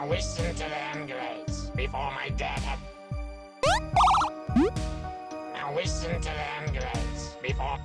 Now listen to the Engrades before my dad had. Now listen to the Engrades before.